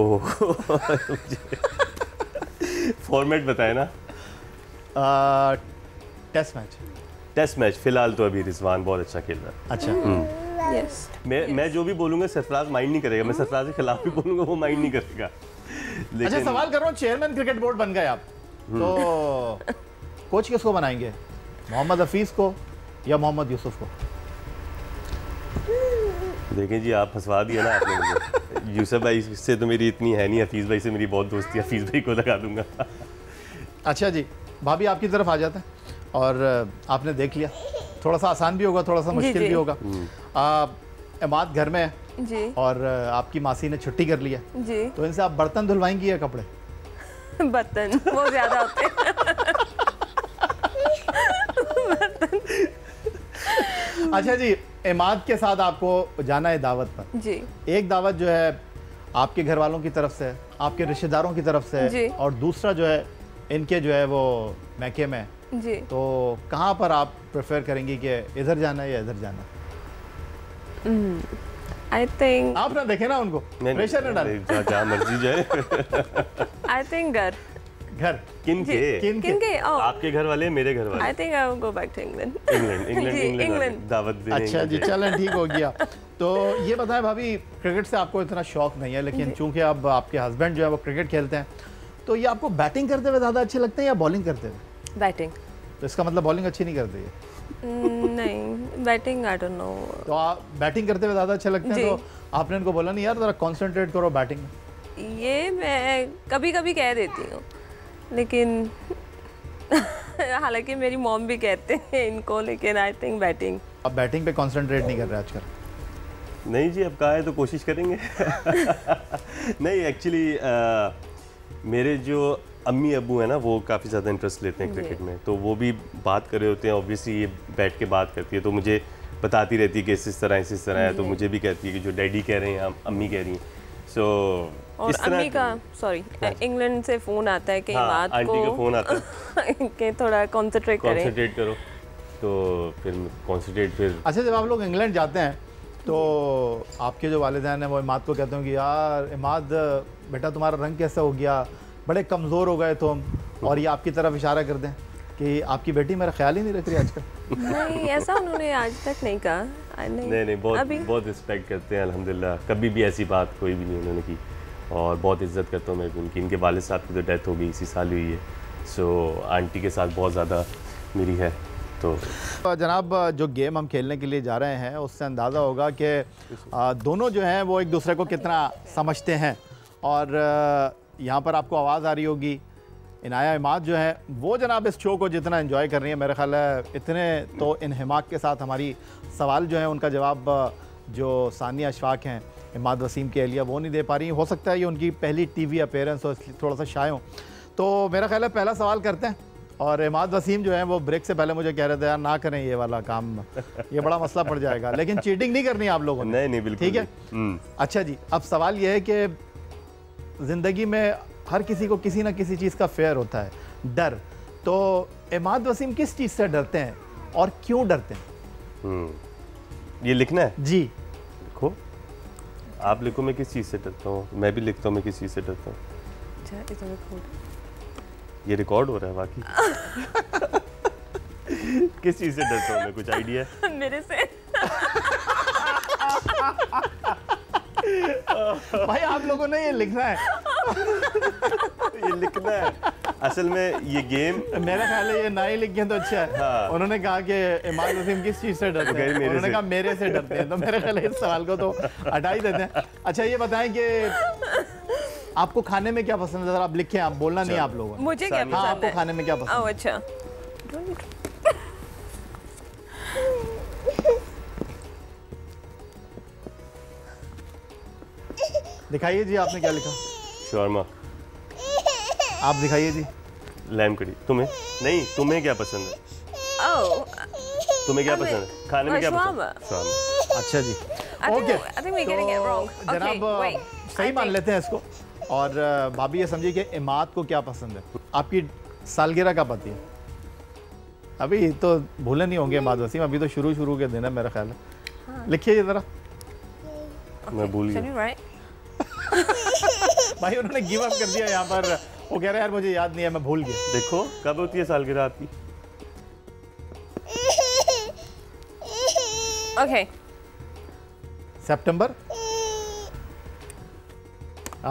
ओह फॉर्मेट बताए ना। Test match. टेस्ट मैच फिलहाल तो अभी रिजवान बहुत अच्छा खेल रहा है। अच्छा यस, मैं जो भी बोलूँगा सरफराज माइंड नहीं करेगा, मैं सरफराज के खिलाफ भी बोलूँगा वो माइंड नहीं करेगा। अच्छा सवाल कर रहा हूँ, चेयरमैन क्रिकेट बोर्ड बन गए आप, तो कोच किसको बनाएंगे, मोहम्मद हफीज को या मोहम्मद यूसुफ को? देखें जी आप फंसवा दिया ना आपने मुझे। यूसुफ भाई से तो मेरी इतनी है नहीं, हफीज़ भाई से मेरी बहुत दोस्ती है, हफीज़ भाई को लगा दूंगा। अच्छा जी भाभी आपकी तरफ आ जाते हैं, और आपने देख लिया, थोड़ा सा आसान भी होगा, थोड़ा सा मुश्किल भी होगा। इमाद घर में है जी, और आपकी मासी ने छुट्टी कर लिया जी, तो इनसे आप बर्तन धुलवाएंगी या कपड़े? बर्तन वो ज़्यादा होते हैं। अच्छा जी, इमाद के साथ आपको जाना है दावत पर जी। एक दावत जो है आपके घर वालों की तरफ से, आपके रिश्तेदारों की तरफ से, और दूसरा जो है इनके जो है वो मैके में जी। तो कहाँ पर आप प्रेफर करेंगी कि इधर जाना है या इधर जाना? आई थिंक आप ना देखें ना उनको, प्रेशर ना डालें, मर्जी जाए। आई थिंक घर घर किन के आपके घर वाले, मेरे घर वाले। I think I will go back to England. England. दावत देने। अच्छा जी चलें, ठीक हो गया। तो ये बताएं भाभी, क्रिकेट से आपको इतना शौक नहीं है, लेकिन चूंकि अब आपके हस्बैंड जो है वो क्रिकेट खेलते हैं, तो ये आपको बैटिंग करते हुए ज़्यादा अच्छे लगते हैं या बॉलिंग करते हुए? बैटिंग। तो इसका मतलब बॉलिंग अच्छी नहीं करते है? नहीं, बैटिंग आई डोंट नो। तो आप बैटिंग करते हुए ज़्यादा अच्छे लगते हैं, तो आपने उनको बोला नहीं यार ज़रा कॉन्सेंट्रेट करो बैटिंग में? ये मैं कभी कभी कह देती हूँ, लेकिन हालांकि मेरी मॉम भी कहते हैं इनको, लेकिन आई थिंक बैटिंग। अब बैटिंग पे कंसंट्रेट नहीं कर रहे आजकल? नहीं जी, अब कहा है तो कोशिश करेंगे। नहीं एक्चुअली मेरे जो अम्मी अबू है ना, वो काफ़ी ज़्यादा इंटरेस्ट लेते हैं क्रिकेट में, तो वो भी बात कर रहे होते हैं, ऑब्वियसली ये बैठ के बात करती है, तो मुझे बताती रहती है कि इस तरह है, तो मुझे भी कहती है कि जो डैडी कह रहे हैं अम्मी कह रही हैं। सो और अम्मी का सॉरी इंग्लैंड से फ़ोन आता है कि इमाद को, आंटी का फ़ोन आता है कि थोड़ा कंसंट्रेट करो, तो फिर कंसंट्रेट। अच्छा जब आप लोग इंग्लैंड जाते हैं तो आपके जो वालिदैन हैं वो इमाद को कहते हैं कि यार इमाद बेटा तुम्हारा रंग कैसा हो गया, बड़े कमज़ोर हो गए तुम, और ये आपकी तरफ इशारा कर दें कि आपकी बेटी मेरा ख्याल ही नहीं रख रही आजकल? नहीं ऐसा उन्होंने आज तक नहीं कहा। नहीं, बहुत रिस्पेक्ट करते हैं अल्हम्दुलिल्लाह, कभी भी ऐसी बात कोई भी नहीं उन्होंने की, और बहुत इज्जत करता हूँ मैं उनकी। इनके वालिद साहब की तो डेथ हो गई इसी साल हुई है, सो आंटी के साथ बहुत ज़्यादा मेरी है। तो जनाब जो गेम हम खेलने के लिए जा रहे हैं उससे अंदाज़ा होगा कि दोनों जो हैं वो एक दूसरे को कितना समझते हैं, और यहाँ पर आपको आवाज़ आ रही होगी। इनाया इमाद जो है वो जनाब इस शो को जितना एंजॉय कर रही है, मेरा ख्याल है इतने तो इन्हिमाक के साथ हमारी सवाल जो है उनका जवाब जो सानिया अशफाक हैं इमाद वसीम के एलिया वो नहीं दे पा रही, हो सकता है ये उनकी पहली टीवी अपीयरेंस हो इसलिए थोड़ा सा शाय हो। तो मेरा ख्याल है पहला सवाल करते हैं, और इमाद वसीम जो है वो ब्रेक से पहले मुझे कह रहे थे यार ना करें ये वाला काम, ये बड़ा मसला पड़ जाएगा, लेकिन चीटिंग नहीं करनी आप लोगों ने। नहीं बिल्कुल ठीक है। अच्छा जी, अब सवाल ये है कि ज़िंदगी में हर किसी को किसी ना किसी चीज़ का फेयर होता है, डर, तो इमाद वसीम किस चीज़ से डरते हैं और क्यों डरते हैं? ये लिखना है जी, लिखो आप, लिखो मैं किस चीज़ से डरता हूँ, मैं भी लिखता हूँ मैं किस चीज़ से डरता हूँ। ये रिकॉर्ड हो रहा है वाकई। किस चीज़ से डरता हूँ मैं, कुछ आइडिया है? मेरे से। भाई आप लोगों ने ये लिखना है। ये लिखना है असल में ये गेम मेरा ख्याल है ये ना ही लिखे तो अच्छा है। हाँ। उन्होंने कहा कि इमाद वसीम किस चीज़ से डरते हैं, उन्होंने कहा मेरे से डरते हैं, तो मेरा ख्याल है इस सवाल को तो हटा ही देते हैं। अच्छा ये बताएं कि आपको खाने में क्या पसंद है? आप लिखें, आप बोलना नहीं आप लोगों ने। मुझे क्या पसंद है? आपको खाने में क्या पसंद? अच्छा दिखाइए जी आपने क्या लिखा? शौर्मा। आप दिखाइए जी। लैम कड़ी। तुम्हें? नहीं, तुम्हें क्या पसंद है? तुम्हें क्या पसंद है खाने में? क्या पसंद? अच्छा जी ओके जनाब, सही मान लेते हैं इसको। और भाभी ये समझिए कि इमाद को क्या पसंद है। आपकी सालगिरह का पति है, अभी तो भूले नहीं होंगे इमाद वसीम, अभी तो शुरू शुरू के दिन है मेरा ख्याल है। लिखिए जरा। मैं भूल गया भाई, उन्होंने गिव अप कर दिया यहाँ पर, वो कह रहे यार मुझे याद नहीं है मैं भूल गया। देखो कब होती है सालगिरह आपकी? ओके सितंबर।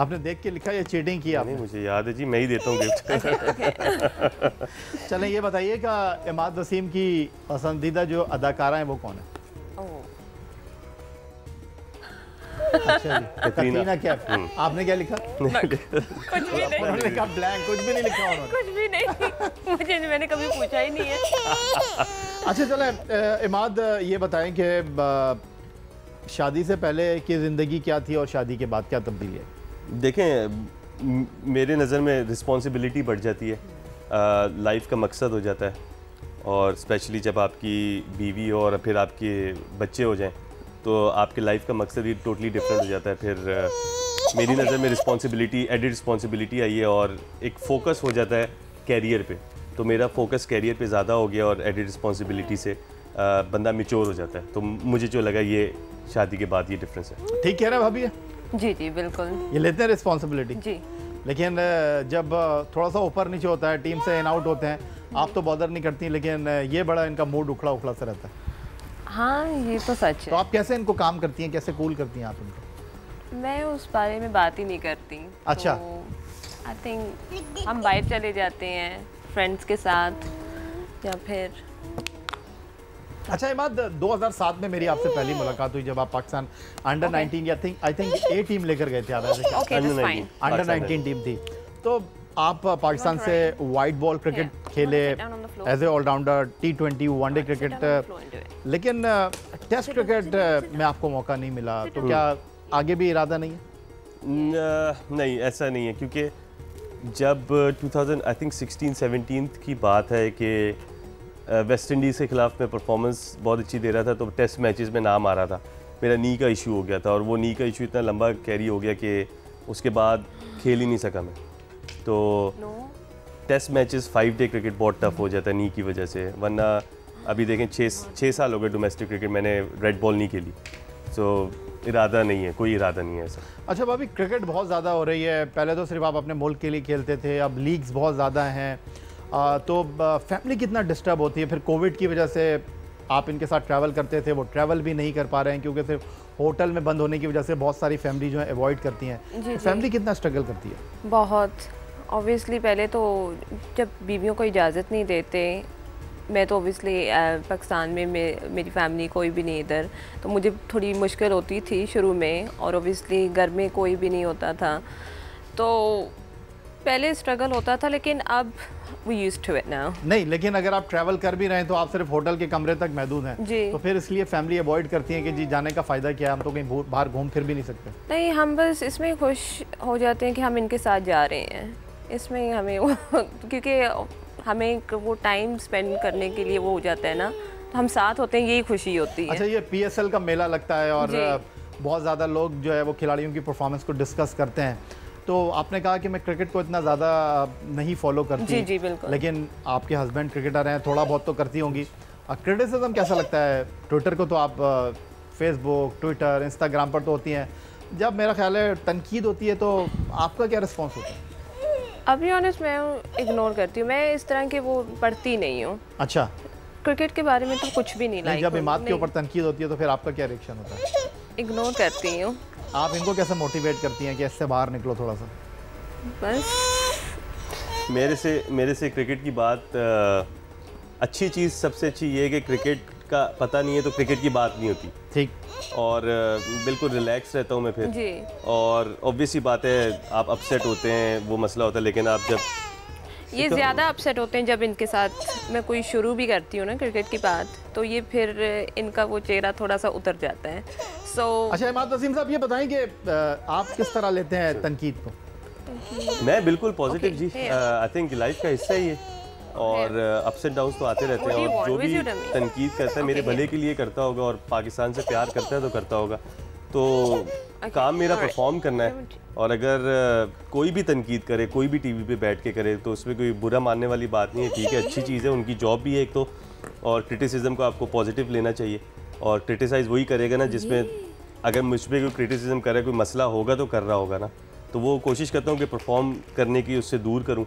आपने देख के लिखा या चीटिंग की आपने? मुझे याद है जी, मैं ही देता हूँ गिफ्ट। चलें ये बताइए का इमाद वसीम की पसंदीदा जो अदाकारा हैं वो कौन है? अच्छा कतरीना कैफ। आपने क्या लिखा? कुछ भी नहीं। उन्होंने कहा ब्लैंक, कुछ भी नहीं लिखा उन्होंने। कुछ भी नहीं, मुझे मैंने कभी पूछा ही नहीं है। अच्छा चलो इमाद ये बताएं कि शादी से पहले की ज़िंदगी क्या थी और शादी के बाद क्या तब्दीली है? देखें मेरे नज़र में रिस्पॉन्सिबिलिटी बढ़ जाती है, लाइफ का मकसद हो जाता है, और स्पेशली जब आपकी बीवी और फिर आपके बच्चे हो जाएँ तो आपके लाइफ का मकसद ही टोटली डिफरेंट हो जाता है। फिर मेरी नज़र में रिस्पॉन्सिबिलिटी, एडिड रिस्पॉन्सिबिलिटी आई है और एक फ़ोकस हो जाता है कैरियर पे। तो मेरा फोकस कैरियर पे ज़्यादा हो गया और एडिड रिस्पॉन्सिबिलिटी से बंदा मेच्योर हो जाता है। तो मुझे जो लगा ये शादी के बाद ये डिफरेंस है। ठीक कह रहा है भाभी? जी जी बिल्कुल, ये लेते हैं रिस्पॉन्सिबिलिटी जी, लेकिन जब थोड़ा सा ऊपर नीचे होता है, टीम से इन आउट होते हैं, आप तो बॉदर नहीं करती, लेकिन ये बड़ा इनका मूड उखड़ा उखड़ा सा रहता है। हाँ ये तो सच है। तो आप कैसे इनको काम करती हैं, कैसे कूल करती हैं आप इनको? मैं उस बारे में बात ही नहीं करती। अच्छा आई थिंक हम बाहर चले जाते हैं फ्रेंड्स के साथ या फिर। अच्छा इमाद 2007 में मेरी आपसे पहली मुलाकात हुई जब आप पाकिस्तान अंडर 19 या आई थिंक ए टीम लेकर गए थे आप। अंडर 19 टीम थी, तो आप पाकिस्तान से वाइट बॉल क्रिकेट खेले as a allrounder, T20 one day cricket, लेकिन टेस्ट क्रिकेट में आपको मौका नहीं मिला। तो क्या आगे भी इरादा नहीं है? नहीं ऐसा नहीं है, क्योंकि जब 2016-17 की बात है कि वेस्ट इंडीज़ के ख़िलाफ़ मैं परफॉर्मेंस बहुत अच्छी दे रहा था, तो टेस्ट मैचेस में नाम आ रहा था। मेरा नी का इशू हो गया था और वो नी का इशू इतना लंबा कैरी हो गया कि उसके बाद खेल ही नहीं सका मैं। तो टेस्ट मैचेस 5 डे क्रिकेट बहुत टफ हो जाता है नी की वजह से, वरना अभी देखें 6 साल हो गए डोमेस्टिक क्रिकेट मैंने रेड बॉल नहीं खेली। सो इरादा नहीं है, कोई इरादा नहीं है ऐसा। अच्छा भाभी क्रिकेट बहुत ज़्यादा हो रही है, पहले तो सिर्फ आप अपने मुल्क के लिए खेलते थे, अब लीग्स बहुत ज़्यादा हैं, तो फैमिली कितना डिस्टर्ब होती है? फिर कोविड की वजह से आप इनके साथ ट्रैवल करते थे, वो ट्रैवल भी नहीं कर पा रहे हैं क्योंकि सिर्फ होटल में बंद होने की वजह से बहुत सारी फैमिली जो है अवॉइड करती हैं। फैमिली कितना स्ट्रगल करती है? बहुत ऑब्वियसली। पहले तो जब बीवियों को इजाज़त नहीं देते, मैं तो ऑब्वियसली पाकिस्तान में मेरी फैमिली कोई भी नहीं इधर, तो मुझे थोड़ी मुश्किल होती थी शुरू में, और ऑब्वियसली घर में कोई भी नहीं होता था, तो पहले स्ट्रगल होता था, लेकिन अब we used to it now. नहीं लेकिन अगर आप ट्रैवल कर भी रहे हैं तो आप सिर्फ होटल के कमरे तक महदूद हैं जी, तो फिर इसलिए फैमिली अवॉइड करती है कि जी जाने का फ़ायदा क्या है, हम तो कहीं बाहर घूम फिर भी नहीं सकते। नहीं हम बस इसमें खुश हो जाते हैं कि हम इनके साथ जा रहे हैं, इसमें हमें क्योंकि हमें वो टाइम स्पेंड करने के लिए वो हो जाता है ना, तो हम साथ होते हैं, यही खुशी होती है। अच्छा ये PSL का मेला लगता है और बहुत ज़्यादा लोग जो है वो खिलाड़ियों की परफॉर्मेंस को डिस्कस करते हैं, तो आपने कहा कि मैं क्रिकेट को इतना ज़्यादा नहीं फॉलो करती। जी जी बिल्कुल। लेकिन आपके हस्बैंड क्रिकेटर हैं, थोड़ा बहुत तो करती होंगी। क्रिटिसिज्म कैसा लगता है? ट्विटर को तो आप फेसबुक, ट्विटर, इंस्टाग्राम पर तो होती हैं, जब मेरा ख्याल है तनकीद होती है तो आपका क्या रिस्पॉन्स होता है? अभी ऑनेस्ट मैं इग्नोर करती हूँ, मैं इस तरह के वो पढ़ती नहीं हूँ। अच्छा क्रिकेट के बारे में तो कुछ भी नहीं लाइक। जब इमाद के ऊपर तनकीद होती है तो फिर आपका क्या रिएक्शन होता है? इग्नोर करती हूँ। आप इनको कैसे मोटिवेट करती हैं कि इससे बाहर निकलो थोड़ा सा? बस मेरे से क्रिकेट की बात अच्छी चीज़ सबसे अच्छी ये है कि क्रिकेट का पता नहीं है तो क्रिकेट की बात नहीं होती, ठीक। और बिल्कुल रिलैक्स रहता हूँ मैं फिर जी। और ऑब्वियसली बात है आप अपसेट होते हैं वो मसला होता है, लेकिन आप जब ये ज़्यादा अपसेट होते हैं जब इनके साथ मैं कोई शुरू भी करती हूँ ना क्रिकेट की बात, तो ये फिर इनका वो चेहरा थोड़ा सा उतर जाता है। अच्छा इमाद वसीम साहब ये बताएं कि आप किस तरह लेते हैं तनकीद को? मैं बिल्कुल पॉजिटिव जी, आई थिंक लाइफ का हिस्सा ही है और अप्स एंड डाउन्स तो आते रहते हैं और जो भी तनकीद करता है मेरे भले के लिए करता होगा और पाकिस्तान से प्यार करता है तो करता होगा। तो काम मेरा परफॉर्म करना है और अगर कोई भी तनकीद करे, कोई भी टीवी पे बैठ के करे तो उसमें कोई बुरा मानने वाली बात नहीं है, ठीक है, अच्छी चीज़ है, उनकी जॉब भी है एक तो। और क्रिटिसिज्म को आपको पॉजिटिव लेना चाहिए और क्रिटिसाइज़ वही करेगा ना जिसमें अगर मुझ पर कोई क्रिटिसिज्म करे, कोई मसला होगा तो कर रहा होगा ना, तो वो कोशिश करता हूँ कि परफॉर्म करने की उससे दूर करूँ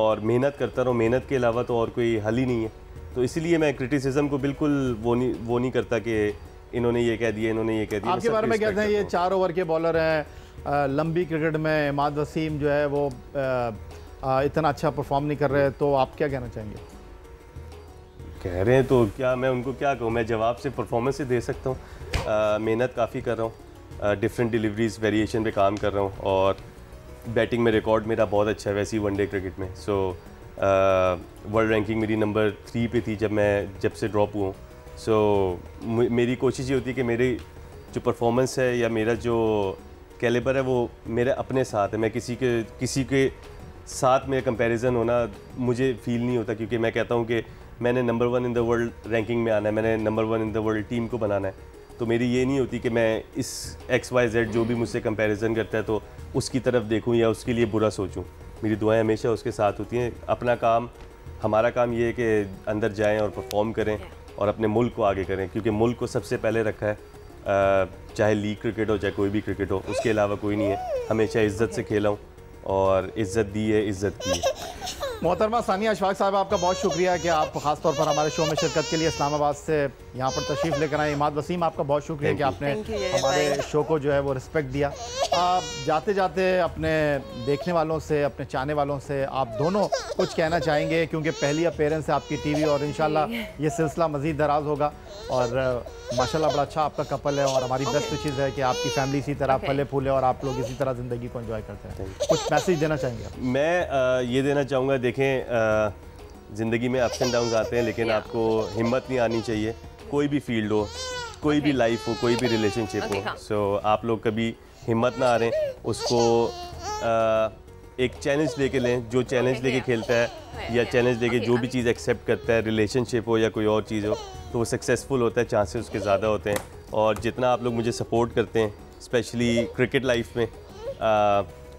और मेहनत करता रहूँ। मेहनत के अलावा तो और कोई हल ही नहीं है, तो इसीलिए मैं क्रिटिसिज्म को बिल्कुल वो नहीं करता कि इन्होंने ये कह दिया, इन्होंने ये कह दिया। आपके बारे में कहते हैं ये 4 ओवर के बॉलर हैं, लंबी क्रिकेट में इमाद वसीम जो है वो इतना अच्छा परफॉर्म नहीं कर रहे, तो आप क्या कहना चाहेंगे? कह रहे हैं तो क्या मैं उनको क्या कहूँ, मैं जवाब से परफॉर्मेंस से दे सकता हूँ। मेहनत काफ़ी कर रहा हूँ, डिफरेंट डिलीवरीज वेरिएशन पे काम कर रहा हूँ और बैटिंग में रिकॉर्ड मेरा बहुत अच्छा है वैसे ही वनडे क्रिकेट में। सो वर्ल्ड रैंकिंग मेरी नंबर 3 पे थी जब से ड्रॉप हुआ। सो मेरी कोशिश ये होती है कि मेरी जो परफॉर्मेंस है या मेरा जो कैलिबर है वो मेरे अपने साथ है, मैं किसी के साथ मेरा कंपैरिजन होना मुझे फील नहीं होता, क्योंकि मैं कहता हूँ कि मैंने number 1 in the world ranking में आना है, मैंने number 1 in the world team को बनाना है। तो मेरी ये नहीं होती कि मैं इस XYZ जो भी मुझसे कंपैरिजन करता है तो उसकी तरफ देखूं या उसके लिए बुरा सोचूं। मेरी दुआएं हमेशा उसके साथ होती हैं। अपना काम, हमारा काम ये है कि अंदर जाएं और परफॉर्म करें और अपने मुल्क को आगे करें, क्योंकि मुल्क को सबसे पहले रखा है, चाहे लीग क्रिकेट हो चाहे कोई भी क्रिकेट हो, उसके अलावा कोई नहीं है। हमेशा इज्जत से खेला हूं और इज्जत दी है, इज्जत की है। मोहतरमा सानिया अशफाक साहब आपका बहुत शुक्रिया कि आप खास तौर पर हमारे शो में शिरकत के लिए इस्लामाबाद से यहाँ पर तशरीफ़ लेकर आए। इमाद वसीम आपका बहुत शुक्रिया कि आपने हमारे शो को जो है वो रिस्पेक्ट दिया। आप जाते जाते अपने देखने वालों से, अपने चाहने वालों से आप दोनों कुछ कहना चाहेंगे, क्योंकि पहली अपीयरेंस है आपकी टीवी और इंशाल्लाह ये सिलसिला मज़ीद दराज होगा और माशाल्लाह बड़ा अच्छा आपका कपल है और हमारी बेस्ट विशेज़ है कि आपकी फैमिली इसी तरह फले फूले और आप लोग इसी तरह ज़िंदगी को एंजॉय करते हैं। कुछ मैसेज देना चाहेंगे? मैं ये देना चाहूँगा, देखें ज़िंदगी में अप्स एंड डाउन्स आते हैं, लेकिन आपको हिम्मत नहीं आनी चाहिए, कोई भी फील्ड हो, कोई भी लाइफ हो, कोई भी रिलेशनशिप हो। सो आप लोग कभी हिम्मत ना हारें, उसको एक चैलेंज लेके लें। जो चैलेंज लेके खेलता है या चैलेंज लेके जो भी चीज़ एक्सेप्ट करता है, रिलेशनशिप हो या कोई और चीज़ हो, तो वो सक्सेसफुल होता है, चांसेस उसके ज़्यादा होते हैं। और जितना आप लोग मुझे सपोर्ट करते हैं स्पेशली क्रिकेट लाइफ में,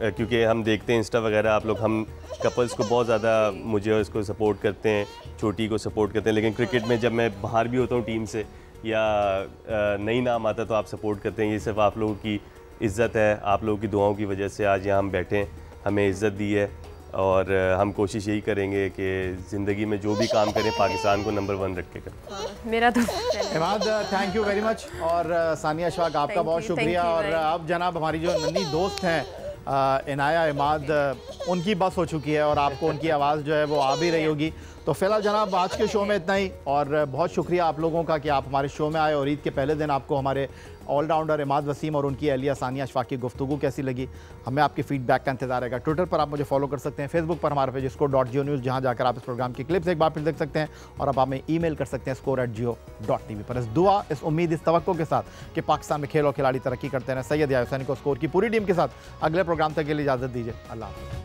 क्योंकि हम देखते हैं इंस्टा वगैरह, आप लोग हम कपल्स को बहुत ज़्यादा मुझे और इसको सपोर्ट करते हैं, छोटी को सपोर्ट करते हैं, लेकिन क्रिकेट में जब मैं बाहर भी होता हूँ टीम से या नई नाम आता तो आप सपोर्ट करते हैं। ये सिर्फ आप लोगों की इज़्ज़त है, आप लोगों की दुआओं की वजह से आज यहाँ हम बैठे हैं, हमें इज़्ज़त दी है और हम कोशिश यही करेंगे कि ज़िंदगी में जो भी काम करें पाकिस्तान को नंबर 1 रख के करें। मेरा तो Imad thank you very much और सानिया अशफाक आपका बहुत शुक्रिया। और आप जनाब हमारी जो नन्ही दोस्त हैं इनाया इमाद, उनकी बस हो चुकी है और आपको उनकी आवाज़ जो है वो आ भी रही होगी। तो फिलहाल जनाब आज के शो में इतना ही और बहुत शुक्रिया आप लोगों का कि आप हमारे शो में आए और ईद के पहले दिन आपको हमारे ऑलराउंडर इमाद वसीम और उनकी एहलिया सानिया अशफाक की गुफ्तगू कैसी लगी, हमें आपके फीडबैक का इंतजार रहेगा। ट्विटर पर आप मुझे फॉलो कर सकते हैं, फेसबुक पर हमारे पेज score.geonews, जहाँ जाकर आप इस प्रोग्राम की क्लिप्स एक बार फिर देख सकते हैं और आप हमें ई मेल कर सकते हैं score@geo.tv पर। इस दुआ, इस उम्मीद, इस तवक्को के साथ कि पाकिस्तान में खेल और खिलाड़ी तरक्की करते रहें। सैयद याह्या हुसैनी को स्कोर की पूरी टीम के साथ अगले प्रोग्राम तक के लिए इजाज़त दीजिए। अल्लाह।